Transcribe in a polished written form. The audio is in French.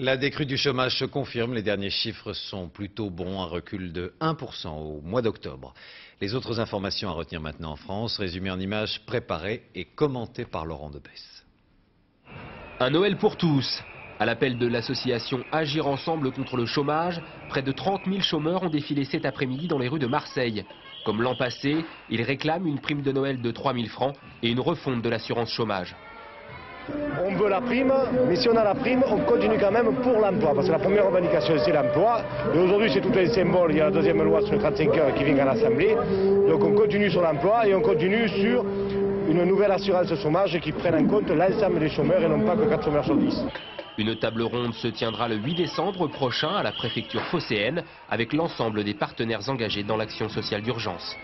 La décrue du chômage se confirme. Les derniers chiffres sont plutôt bons, un recul de 1% au mois d'octobre. Les autres informations à retenir maintenant en France, résumées en images, préparées et commentées par Laurent Debesse. Un Noël pour tous. À l'appel de l'association Agir Ensemble contre le chômage, près de 30 000 chômeurs ont défilé cet après-midi dans les rues de Marseille. Comme l'an passé, ils réclament une prime de Noël de 3 000 francs et une refonte de l'assurance chômage. On veut la prime, mais si on a la prime, on continue quand même pour l'emploi. Parce que la première revendication, c'est l'emploi. Et aujourd'hui, c'est tout un symbole. Il y a la deuxième loi sur les 35 heures qui vient à l'Assemblée. Donc on continue sur l'emploi et on continue sur une nouvelle assurance chômage qui prenne en compte l'ensemble des chômeurs et non pas que 4 chômeurs sur 10. Une table ronde se tiendra le 8 décembre prochain à la préfecture Fosséenne avec l'ensemble des partenaires engagés dans l'action sociale d'urgence.